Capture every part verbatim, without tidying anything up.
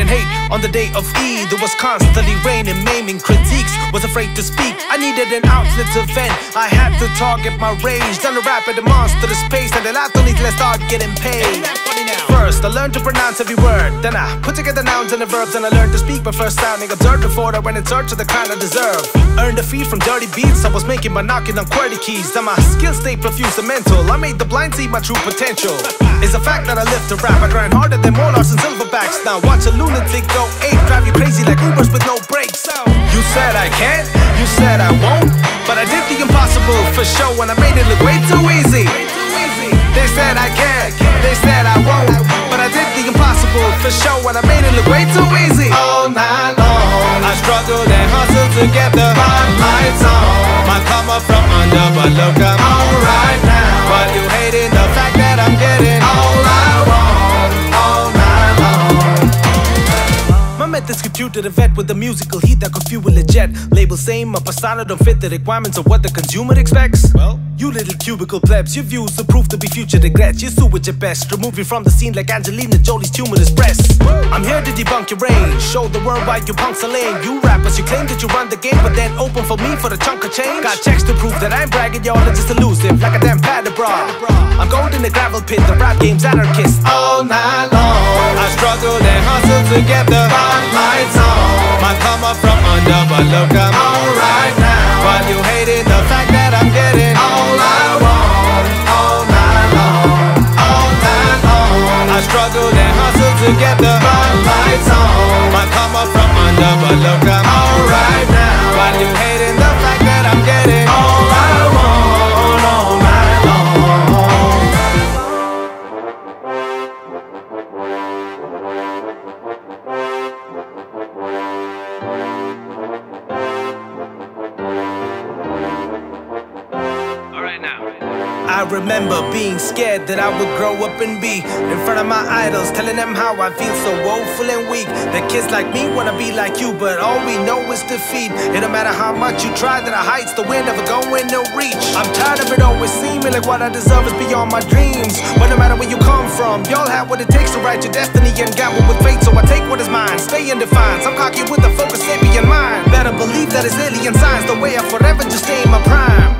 and hate on the day of Eid. There was constantly rain and maiming critiques. Was afraid to speak, I needed an outlet to vent. I had to target my rage, done a rap at a monstrous pace, and the last only till I start getting paid. First, I learned to pronounce every word. Then I put together nouns and the verbs, and I learned to speak my first sounding absurd before I went in search of the kind I deserve. Earned a fee from dirty beats I was making by knocking on QWERTY keys. Then my skill stayed profuse and mental. I made the blind see my true potential. It's a fact that I live to rap. I grind harder than Monarchs and Silverbacks. Now watch a lunatic go ape, drive you crazy like Ubers with no brakes. You said I can't, you said I won't, but I did the impossible for sure, and I made it look way too easy. They said I can't, they said I won't, but I did the impossible for sure, and I made it look way too easy. All night long I struggled and hustled to get the spotlights on. I come up from under, but look, I'm alright now. But you hating the fact that I'm getting all I want, all night long. My methods computed a vet with a musical heat that could fuel a jet. Label same, a persona don't fit the requirements of what the consumer expects. Well, you little cubicle plebs, your views are proof to be future regrets. You sue with your best, remove you from the scene like Angelina Jolie's tumorous breast. I'm here to debunk your range, show the world why you punks are lame. You rappers, you claim that you run the game, but then open for me for a chunk of change. Got checks to prove that I ain't bragging, y'all are just elusive, like a damn padded bra. I'm gold in the gravel pit, the rap game's anarchist. All night long I struggled and hustled to get the spotlights on. I come up from under, but look, I'm alright now. But you hating the fact that I'm getting all I want, all night long, all night long. I struggled and hustled to get the spotlights on. I come up from under, but look, I'm alright now. But you hating the fact that I'm getting all I want, all night long. I remember being scared that I would grow up and be in front of my idols, telling them how I feel so woeful and weak. The kids like me wanna be like you, but all we know is defeat. It don't matter how much you try, that the heights, the wind never going to reach. I'm tired of it always seeming like what I deserve is beyond my dreams. But no matter where you come from, y'all have what it takes to write your destiny and gamble with fate. So I take what is mine, stay in defiance. I'm cocky with a focused sapient mind. Better believe that it's alien signs, the way I forever just stay in my prime.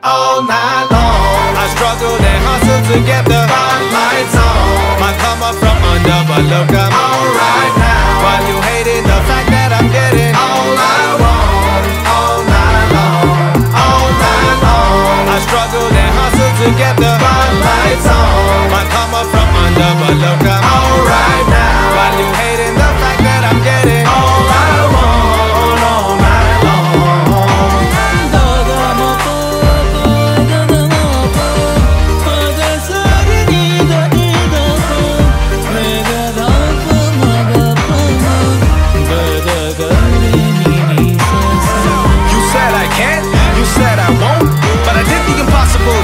All night long I struggled and hustled to get the spotlights on. I come up from under, but look, I'm alright now. But you hating the fact that I'm getting all I want, all night long, all night long. I struggled and hustled to get the spotlights on. I come up from under, but look, I'm alright now. But you hating the fact that I'm getting all I want, all night long.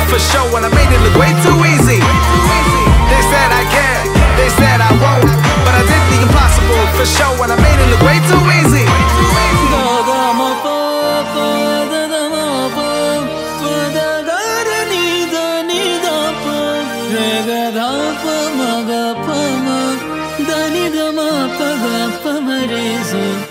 For sure, and I made it look way too easy. They said I can't, they said I won't, but I did the impossible for sure, and I made it look way too easy.